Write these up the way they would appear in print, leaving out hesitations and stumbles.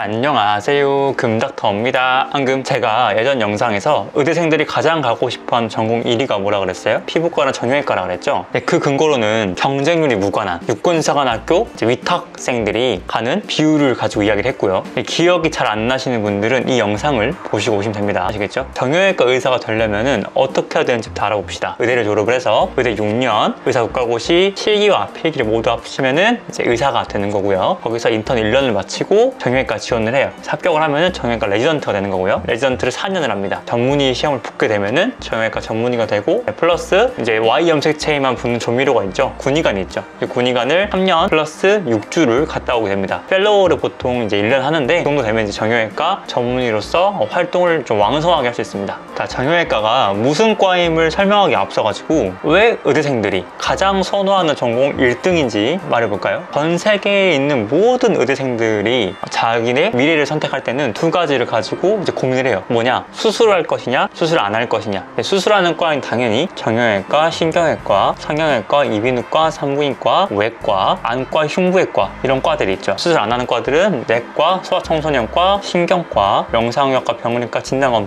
안녕하세요, 금닥터입니다. 방금 제가 예전 영상에서 의대생들이 가장 가고 싶어하는 전공 1위가 뭐라 그랬어요? 피부과랑 정형외과라 그랬죠? 네, 그 근거로는 경쟁률이 무관한 육군사관학교 위탁생들이 가는 비율을 가지고 이야기를 했고요. 기억이 잘 안 나시는 분들은 이 영상을 보시고 오시면 됩니다. 아시겠죠? 정형외과 의사가 되려면 어떻게 해야 되는지 다 알아봅시다. 의대를 졸업을 해서 의대 6년 의사국가고시 실기와 필기를 모두 합치면은 이제 의사가 되는 거고요. 거기서 인턴 1년을 마치고 정형외과 지원을 해요. 합격을 하면은 정형외과 레지던트가 되는 거고요. 레지던트를 4년을 합니다. 전문의 시험을 붙게 되면은 정형외과 전문의가 되고, 플러스 이제 Y 염색체에만 붙는 조미료가 있죠. 군의관이 있죠. 군의관을 3년 플러스 6주를 갔다 오게 됩니다. 펠로우를 보통 이제 1년 하는데, 그 정도 되면 이제 정형외과 전문의로서 활동을 좀 왕성하게 할 수 있습니다. 자, 정형외과가 무슨 과임을 설명하기 앞서 가지고 왜 의대생들이 가장 선호하는 전공 1등인지 말해볼까요? 전 세계에 있는 모든 의대생들이 자기네 미래를 선택할 때는 두 가지를 가지고 이제 고민을 해요. 뭐냐? 수술할 것이냐? 수술 안 할 것이냐? 수술하는 과는 당연히 정형외과, 신경외과, 성형외과, 이비인후과, 산부인과, 외과, 안과, 흉부외과 이런 과들이 있죠. 수술 안 하는 과들은 내과, 소아청소년과, 신경과, 영상의학과, 병원의과, 진단검사의학과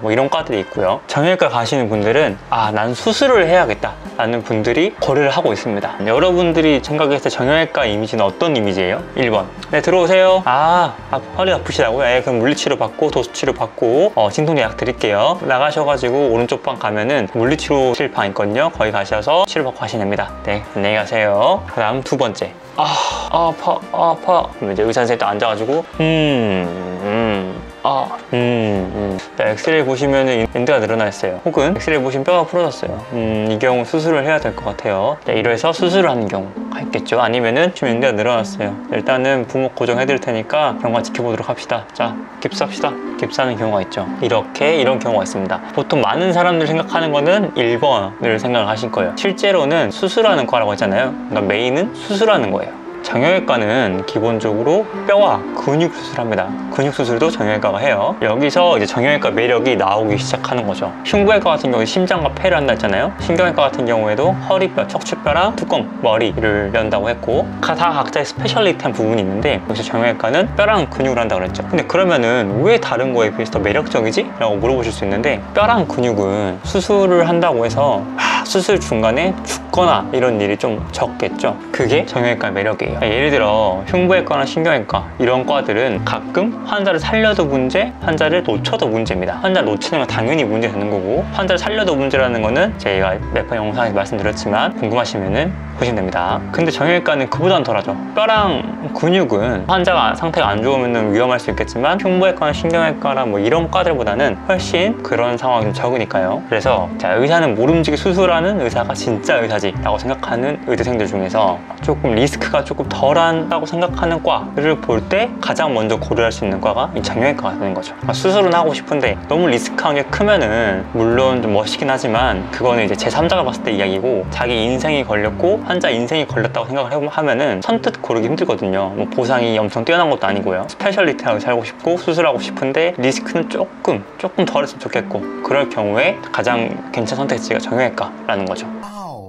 뭐 이런 과들이 있고요. 정형외과 가시는 분들은 아, 난 수술을 해야겠다 라는 분들이 고려를 하고 있습니다. 여러분들이 생각했을 때 정형외과 이미지는 어떤 이미지예요? 1번. 네, 들어오세요. 아, 허리 아프시다고요? 그럼 물리치료 받고 도수치료 받고 진통제 약 드릴게요. 나가셔가지고 오른쪽 방 가면은 물리치료실 방 있거든요. 거기 가셔서 치료받고 가시면 됩니다. 네, 안녕히 가세요. 그 다음 두 번째. 아파. 그럼 이제 의사 선생님 또 앉아가지고 엑스레이 보시면 엔드가 늘어나 있어요. 혹은 엑스레이 보시면 뼈가 부러졌어요. 이 경우 수술을 해야 될 것 같아요. 네, 이래서 수술을 하는 경우가 있겠죠. 아니면은 지금 엔드가 늘어났어요. 일단은 부목 고정해 드릴 테니까 경과 지켜보도록 합시다. 자, 깁스합시다. 깁스하는 경우가 있죠. 이렇게 이런 경우가 있습니다. 보통 많은 사람들 생각하는 거는 1번을 생각을 하실 거예요. 실제로는 수술하는 과라고 했잖아요. 그러니까 메인은 수술하는 거예요. 정형외과는 기본적으로 뼈와 근육 수술합니다. 근육 수술도 정형외과가 해요. 여기서 이제 정형외과 매력이 나오기 시작하는 거죠. 흉부외과 같은 경우에 심장과 폐를 한다 했잖아요. 신경외과 같은 경우에도 허리뼈, 척추뼈랑 뚜껑, 머리를 연다고 했고, 다 각자의 스페셜리티한 부분이 있는데, 역시 정형외과는 뼈랑 근육을 한다고 그랬죠. 근데 그러면은 왜 다른 거에 비해서 더 매력적이지? 라고 물어보실 수 있는데, 뼈랑 근육은 수술을 한다고 해서 수술 중간에 죽거나 이런 일이 좀 적겠죠. 그게 정형외과의 매력이에요. 예를 들어 흉부외과나 신경외과 이런 과들은 가끔 환자를 살려도 문제, 환자를 놓쳐도 문제입니다. 환자를 놓치는 건 당연히 문제 되는 거고, 환자를 살려도 문제라는 거는 제가 몇 번 영상에서 말씀드렸지만 궁금하시면은 보시면 됩니다. 근데 정형외과는 그보단 덜하죠. 뼈랑 근육은 환자가 상태가 안 좋으면 위험할 수 있겠지만, 흉부외과나 신경외과나 뭐 이런 과들보다는 훨씬 그런 상황이 좀 적으니까요. 그래서 자, 의사는 모름지기 수술하는 의사가 진짜 의사지 라고 생각하는 의대생들 중에서 조금 리스크가 조금 덜한다고 생각하는 과를 볼 때 가장 먼저 고려할 수 있는 과가 이 정형외과가 되는 거죠. 수술은 하고 싶은데 너무 리스크한 게 크면은, 물론 좀 멋있긴 하지만 그거는 이제 제3자가 봤을 때 이야기고, 자기 인생이 걸렸고 환자 인생이 걸렸다고 생각을 하면은 선뜻 고르기 힘들거든요. 뭐 보상이 엄청 뛰어난 것도 아니고요. 스페셜리티하게 살고 싶고 수술하고 싶은데 리스크는 조금 덜했으면 좋겠고, 그럴 경우에 가장 괜찮은 선택지가 정형외과라는 거죠.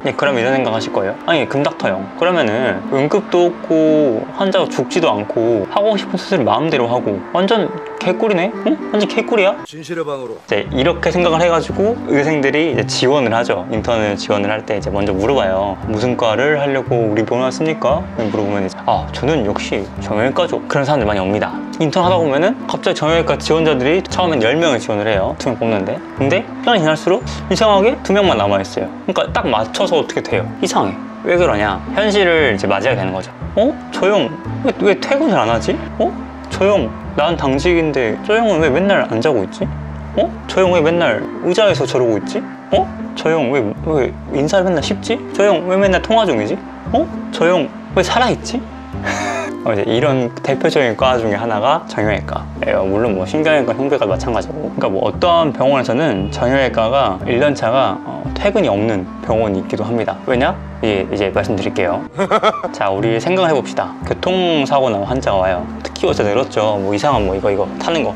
네, 그럼 이런 생각 하실 거예요. 아니, 금닥터 형, 그러면은 응급도 없고 환자가 죽지도 않고 하고 싶은 수술을 마음대로 하고 완전 개꿀이네? 응? 완전 개꿀이야? 진실의 방으로. 이제 이렇게 생각을 해가지고 의대생들이 이제 지원을 하죠. 인턴을 지원을 할 때 이제 먼저 물어봐요. 무슨 과를 하려고 우리 병원 왔습니까? 물어보면 이제 저는 역시 정형외과죠. 그런 사람들 많이 옵니다. 인턴 하다 보면은 갑자기 정형외과 지원자들이 처음엔 10명을 지원을 해요. 2명 뽑는데. 근데 시간이 지날수록 이상하게 2명만 남아있어요. 그러니까 딱 맞춰서 어떻게 돼요? 이상해. 왜 그러냐? 현실을 이제 맞이해야 되는 거죠. 저 형 왜 퇴근을 안 하지? 저 형 난 당직인데 저 형은 왜 맨날 안 자고 있지? 저 형 왜 맨날 의자에서 저러고 있지? 저 형 왜 인사를 맨날 쉽지? 저 형 왜 맨날 통화 중이지? 저 형 왜 살아있지? 이제 이런 대표적인 과 중에 하나가 정형외과예요. 물론 뭐 신경외과, 흉부외과 마찬가지고. 그러니까 뭐 어떤 병원에서는 정형외과가 1년차가 퇴근이 없는 병원이 있기도 합니다. 왜냐? 예, 이제 말씀드릴게요. 자, 우리 생각을 해봅시다. 교통사고 나면 환자가 와요. 특히 어제 늘었죠. 뭐 이상한 뭐 이거 타는 거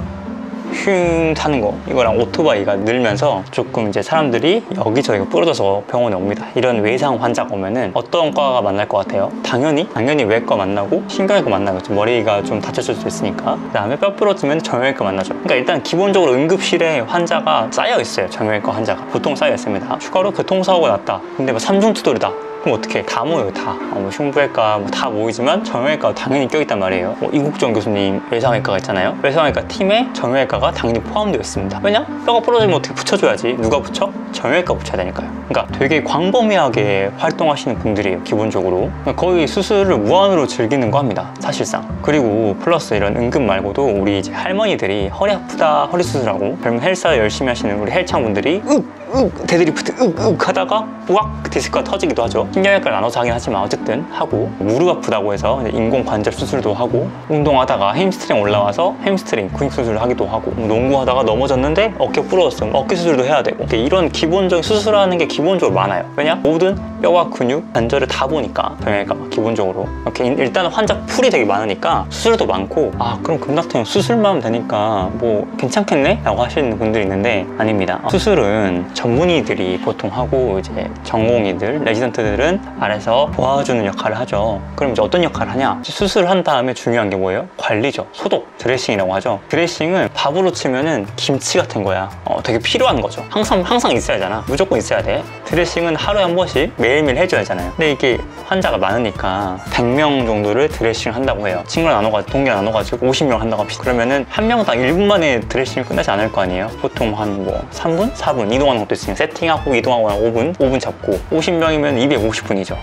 슝 타는 거, 이거랑 오토바이가 늘면서 조금 이제 사람들이 여기저기가 부러져서 병원에 옵니다. 이런 외상 환자가 오면은 어떤 과가 만날 것 같아요? 당연히 외과 만나고 신경외과 만나겠죠. 머리가 좀 다쳤을 수도 있으니까. 그 다음에 뼈 부러지면 정형외과 만나죠. 그러니까 일단 기본적으로 응급실에 환자가 쌓여 있어요. 정형외과 환자가 보통 쌓여 있습니다. 추가로 교통사고가 났다, 근데 뭐 삼중투돌이다, 그럼 어떻게 다 모여요. 다 흉부외과 다 모이지만 정형외과 당연히 껴있단 말이에요. 이국종 교수님 외상외과가 있잖아요. 외상외과 팀에 정형외과가 당연히 포함되어 있습니다. 왜냐? 뼈가 부러지면 어떻게 붙여줘야지. 누가 붙여? 정형외과 붙여야 되니까요. 그러니까 되게 광범위하게 활동하시는 분들이에요. 기본적으로 거의 수술을 무한으로 즐기는 거 합니다, 사실상. 그리고 플러스 이런 응급 말고도 우리 이제 할머니들이 허리 아프다 허리 수술하고, 그러면 헬스 열심히 하시는 우리 헬창분들이 데드리프트 하다가 왁 디스크가 터지기도 하죠. 신경외과를 나눠서 하긴 하지만 어쨌든 하고, 무릎 아프다고 해서 인공관절 수술도 하고, 운동하다가 햄스트링 올라와서 햄스트링 근육 수술을 하기도 하고, 농구하다가 넘어졌는데 어깨 부러졌으면 어깨 수술도 해야 되고, 이런 기본적인 수술하는 게 기본적으로 많아요. 왜냐? 모든 뼈와 근육, 관절을 다 보니까 정형외과가 기본적으로 이렇게 일단 환자 풀이 되게 많으니까 수술도 많고, 아 그럼 금닥터 수술만 하면 되니까 뭐 괜찮겠네? 라고 하시는 분들이 있는데, 아닙니다. 수술은 전문의들이 보통 하고, 이제 전공의들, 레지던트들은 아래서 도와주는 역할을 하죠. 그럼 이제 어떤 역할을 하냐? 수술을 한 다음에 중요한 게 뭐예요? 관리죠. 소독, 드레싱이라고 하죠. 드레싱은 밥으로 치면은 김치 같은 거야. 되게 필요한 거죠. 항상 있어야 하잖아. 무조건 있어야 돼. 드레싱은 하루에 한 번씩 매일매일 해줘야 하잖아요. 근데 이게 환자가 많으니까 100명 정도를 드레싱을 한다고 해요. 친구랑 나눠가지고, 동기랑 나눠가지고 50명 한다고 합시다. 그러면은 한 명당 1분 만에 드레싱이 끝나지 않을 거 아니에요. 보통 한 뭐 3분? 4분? 이동하는 것도 있으니까 세팅하고 이동하고 5분 잡고, 50명이면 250분이죠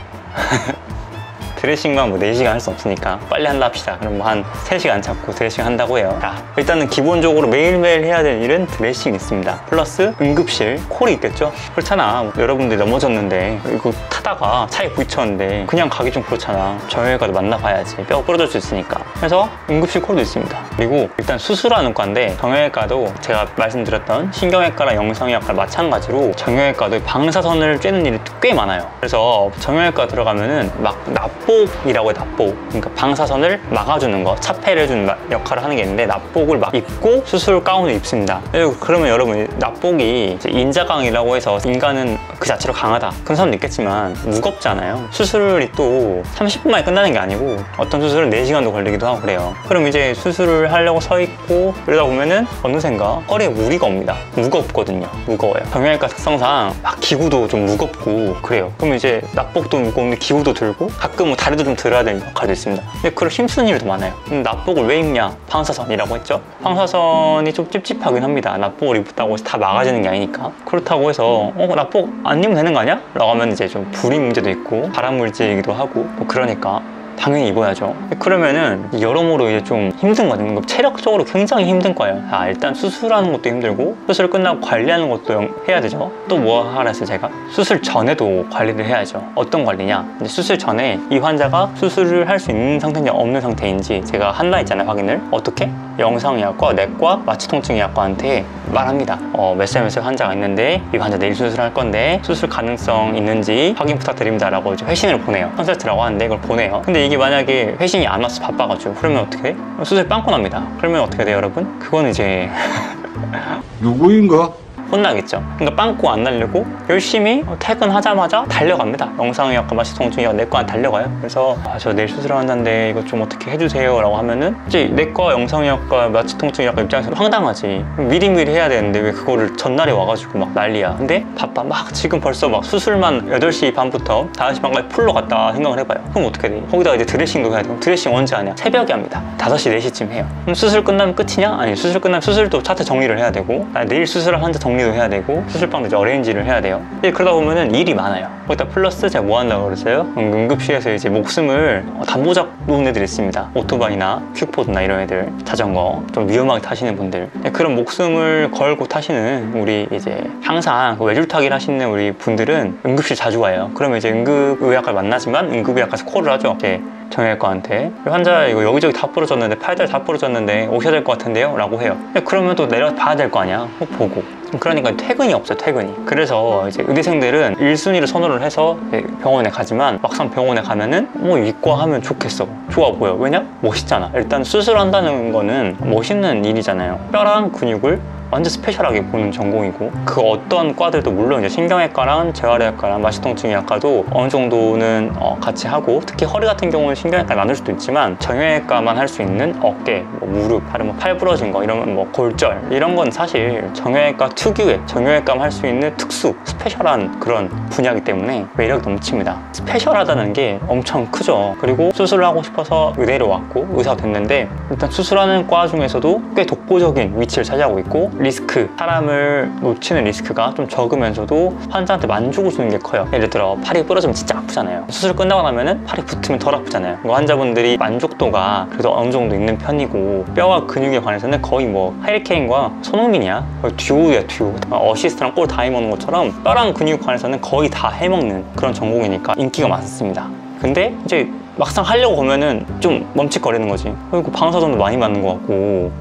드레싱만 뭐 4시간 할 수 없으니까 빨리 한다 합시다. 그럼 뭐 한 3시간 잡고 드레싱 한다고 해요. 자, 일단은 기본적으로 매일매일 해야 될 일은 드레싱이 있습니다. 플러스 응급실 콜이 있겠죠. 그렇잖아. 뭐 여러분들이 넘어졌는데 이거 타다가 차에 부딪혔는데 그냥 가기 좀 그렇잖아. 정형외과도 만나봐야지. 뼈 부러질 수 있으니까. 그래서 응급실 콜도 있습니다. 그리고 일단 수술하는 과인데, 정형외과도 제가 말씀드렸던 신경외과랑 영상의학과 마찬가지로 정형외과도 방사선을 쬐는 일이 꽤 많아요. 그래서 정형외과 들어가면은 막 납복이라고 해요. 납복. 그러니까 방사선을 막아주는 거, 차폐를 해주는 역할을 하는 게 있는데, 납복을 막 입고 수술 가운을 입습니다. 그러면 여러분, 납복이 인자강이라고 해서 인간은 그 자체로 강하다, 그런 사람도 있겠지만 무겁잖아요. 수술이 또 30분 만에 끝나는 게 아니고 어떤 수술은 4시간도 걸리기도 하고 그래요. 그럼 이제 수술을 하려고 서 있고 이러다 보면은 어느샌가 허리에 무리가 옵니다. 무겁거든요. 무거워요. 정형외과 특성상 막 기구도 좀 무겁고 그래요. 그럼 이제 납복도 무거운데 기구도 들고, 가끔 다리도 좀 들어야 되는 역할도 있습니다. 근데 그걸 힘쓰는 일도 많아요. 납복을 왜 입냐? 방사선이라고 했죠? 방사선이 좀 찝찝하긴 합니다. 납복을 입었다고 해서 다 막아지는 게 아니니까. 그렇다고 해서 납복 안 입으면 되는 거 아니야? 라고 하면 이제 좀 불이 문제도 있고 발암물질이기도 하고 뭐 그러니까 당연히 입어야죠. 그러면은 여러모로 이제 좀 힘든 거예요. 체력적으로 굉장히 힘든 거예요. 아, 일단 수술하는 것도 힘들고, 수술 끝나고 관리하는 것도 해야 되죠. 또 뭐 하라 했어요, 제가? 수술 전에도 관리를 해야죠. 어떤 관리냐? 수술 전에 이 환자가 수술을 할 수 있는 상태인지 없는 상태인지 제가 한다 했잖아요, 확인을. 어떻게? 영상의학과, 내과, 마취통증의학과한테 말합니다. 몇 살 환자가 있는데, 이 환자 내일 수술할 건데 수술 가능성 있는지 확인 부탁드립니다 라고 이제 회신을 보내요. 컨설트라고 하는데 이걸 보내요. 근데 이게 만약에 회신이 안 왔어, 바빠가지고. 그러면 어떻게 해? 수술 빵꾸 납니다. 그러면 어떻게 돼요, 여러분? 그건 이제 누구인가? 혼나겠죠. 그러니까 빵꾸 안 날려고 열심히 퇴근하자마자 달려갑니다. 영상의학과, 마취통증의학과, 내과한테 달려가요. 그래서 저 내일 수술한다는데 이거 좀 어떻게 해주세요 라고 하면은, 이제 내과, 영상의학과, 마취통증의학과 입장에서 황당하지. 미리미리 해야 되는데 왜 그거를 전날에 와가지고 막 난리야. 근데 바빠. 막 지금 벌써 막 수술만 8시 반부터 5시 반까지 풀로 갔다 생각을 해봐요. 그럼 어떻게 돼? 거기다가 이제 드레싱도 해야 돼요. 드레싱 언제 하냐? 새벽에 합니다. 5시, 4시쯤 해요. 그럼 수술 끝나면 끝이냐? 아니, 수술 끝나면 수술도 차트 정리를 해야 되고, 내일 수술을 하는데 정리도 해야 되고, 수술방도 이제 어레인지를 해야 돼요. 그러다 보면은 일이 많아요. 거기다 플러스 제가 뭐 한다고 그랬어요? 응급실에서 이제 목숨을 담보잡 놓은 애들이 있습니다. 오토바이나 퀵보드나 이런 애들, 자전거 좀 위험하게 타시는 분들, 그런 목숨을 걸고 타시는 우리 이제 항상 외줄타기를 하시는 우리 분들은 응급실 자주 와요. 그러면 이제 응급의학과를 만나지만 응급의학과에서 콜을 하죠. 이제 정형외과한테, 환자 이거 여기저기 다 부러졌는데, 팔다리 다 부러졌는데 오셔야 될 것 같은데요? 라고 해요. 그러면 또 내려가서 봐야 될 거 아니야. 보고 그러니까 퇴근이 없어요, 퇴근이. 그래서 이제 의대생들은 1순위를 선호를 해서 병원에 가지만 막상 병원에 가면은 뭐 이과 하면 좋겠어, 좋아 보여. 왜냐? 멋있잖아. 일단 수술한다는 거는 멋있는 일이잖아요. 뼈랑 근육을 완전 스페셜하게 보는 전공이고, 그 어떤 과들도 물론 이제 신경외과랑 재활의학과랑 마취통증의학과도 어느 정도는 같이 하고, 특히 허리 같은 경우는 신경외과 나눌 수도 있지만 정형외과만 할 수 있는 어깨, 뭐 무릎, 다른 뭐 팔 부러진 거, 이런 뭐 골절, 이런 건 사실 정형외과 특유의, 정형외과만 할 수 있는 특수 스페셜한 그런 분야이기 때문에 매력 넘칩니다. 스페셜하다는 게 엄청 크죠. 그리고 수술을 하고 싶어서 의대로 왔고 의사가 됐는데, 일단 수술하는 과 중에서도 꽤 독보적인 위치를 차지하고 있고, 리스크, 사람을 놓치는 리스크가 좀 적으면서도 환자한테 만족을 주는 게 커요. 예를 들어 팔이 부러지면 진짜 아프잖아요. 수술 끝나고 나면은 팔이 붙으면 덜 아프잖아요. 환자분들이 만족도가 그래도 어느 정도 있는 편이고, 뼈와 근육에 관해서는 거의 뭐 해리케인과 손흥민이야, 듀오야 듀오. 어시스트랑 골 다 해먹는 것처럼 뼈랑 근육에 관해서는 거의 다 해먹는 그런 전공이니까 인기가 많습니다. 근데 이제 막상 하려고 보면은 좀 멈칫거리는 거지. 그리고 방사선도 많이 맞는 것 같고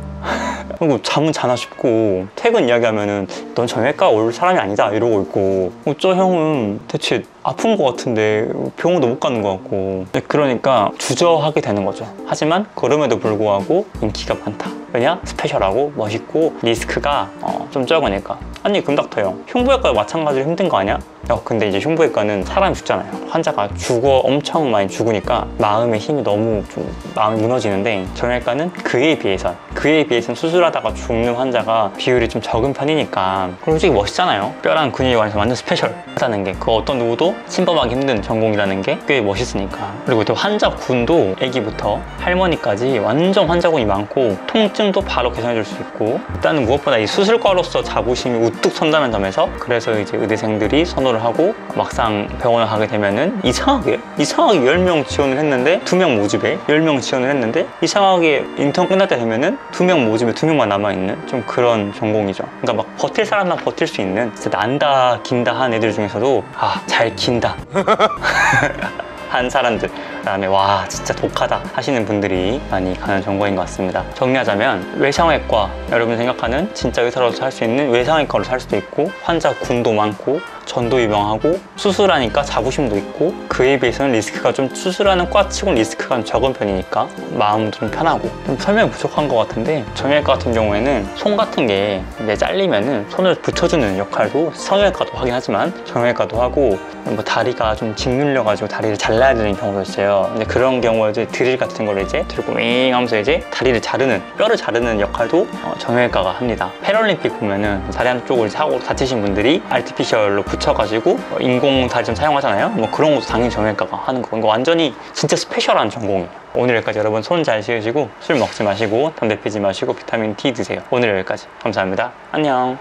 그리고 잠은 자나 싶고, 퇴근 이야기하면은 넌 정형외과 올 사람이 아니다 이러고 있고, 저 형은 대체 아픈 것 같은데 병원도 못 가는 것 같고, 그러니까 주저하게 되는 거죠. 하지만 그럼에도 불구하고 인기가 많다. 왜냐? 스페셜하고 멋있고 리스크가 좀 적으니까. 아니 금닥터 형, 흉부외과도 마찬가지로 힘든 거 아니야? 근데 이제 흉부외과는 사람이 죽잖아요. 환자가 죽어, 엄청 많이 죽으니까 마음의 힘이 너무 좀 마음이 무너지는데, 정형외과는 그에 비해서는 수술하다가 죽는 환자가 비율이 좀 적은 편이니까. 그리고 솔직히 멋있잖아요. 뼈랑 근육에 관해서 완전 스페셜하다는 게, 그 어떤 누구도 침범하기 힘든 전공이라는 게 꽤 멋있으니까. 그리고 또 환자군도 아기부터 할머니까지 완전 환자군이 많고, 통증도 바로 개선해 줄 수 있고, 일단은 무엇보다 이 수술과로서 자부심이 우뚝 선다는 점에서, 그래서 이제 의대생들이 선호를 하고, 막상 병원을 가게 되면은 이상하게 10명 지원을 했는데 2명 모집에 10명 지원을 했는데, 이상하게 인턴 끝날 때 되면은 2명 모집에 2명만 남아있는 좀 그런 전공이죠. 그러니까 막 버틸 사람만 버틸 수 있는, 진짜 난다 긴다 한 애들 중에서도 잘 긴다 한 사람들, 그 다음에 와 진짜 독하다 하시는 분들이 많이 가는 전공인 것 같습니다. 정리하자면 외상외과, 여러분 생각하는 진짜 의사로서 할 수 있는 외상외과로 살 수도 있고, 환자 군도 많고 전도 유명하고, 수술하니까 자부심도 있고, 그에 비해서는 리스크가 좀, 수술하는 과 치고는 리스크가 적은 편이니까 마음도 좀 편하고. 좀 설명이 부족한 것 같은데, 정형외과 같은 경우에는 손 같은 게 이제 잘리면은 손을 붙여주는 역할도 성형외과도 하긴 하지만 정형외과도 하고, 뭐 다리가 좀 짓눌려가지고 다리를 잘라야 되는 경우도 있어요. 근데 그런 경우에 이제 드릴 같은 걸 이제 들고 윙 하면서 이제 다리를 자르는, 뼈를 자르는 역할도 정형외과가 합니다. 패럴림픽 보면은 다리 한쪽을 하고 다치신 분들이 아티피셜로 붙여가지고 인공 다리 좀 사용하잖아요. 뭐 그런 것도 당연히 정형외과가 하는 거고, 이거 완전히 진짜 스페셜한 전공이에요. 오늘 여기까지. 여러분 손 잘 씻으시고, 술 먹지 마시고, 담배 피지 마시고, 비타민 D 드세요. 오늘 여기까지. 감사합니다. 안녕.